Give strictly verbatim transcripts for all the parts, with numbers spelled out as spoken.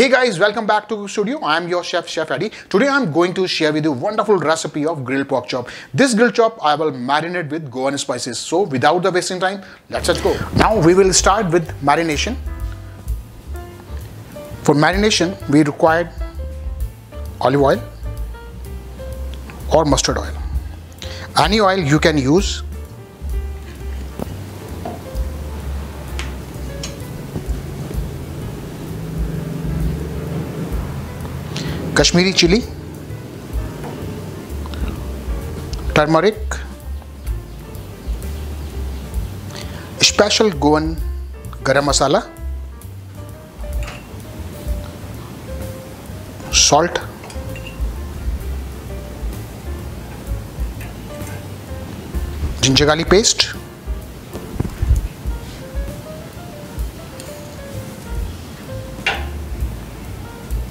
Hey guys, welcome back to the studio. I am your chef, Chef Adi. Today I am going to share with you wonderful recipe of grilled pork chop. This grilled chop I will marinate with Goan spices. So without the wasting time, let's just go. Now we will start with marination. For marination, we require olive oil or mustard oil. Any oil you can use. Kashmiri chili, turmeric, special Goan garam masala, salt, ginger garlic paste,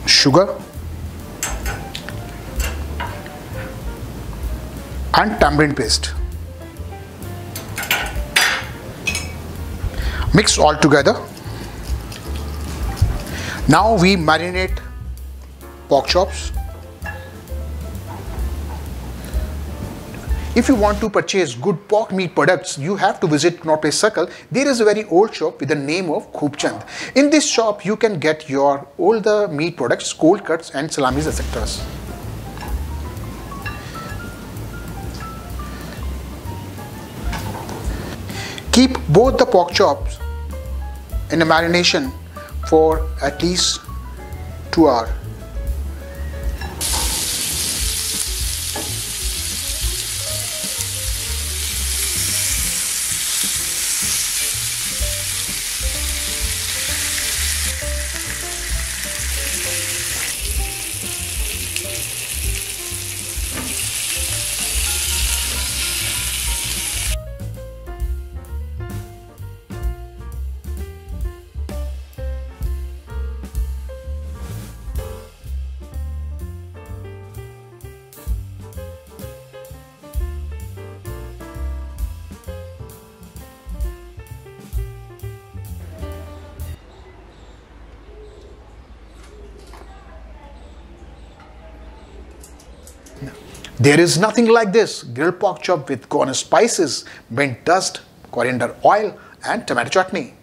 sugar, and tamarind paste. Mix all together. Now we marinate pork chops. If you want to purchase good pork meat products, you have to visit Knope Circle. There is a very old shop with the name of Khubchand. In this shop, you can get your all the meat products, cold cuts and salamis, et cetera. Keep both the pork chops in a marination for at least two hours. There is nothing like this grilled pork chop with Goan spices, mint dust, coriander oil and tomato chutney.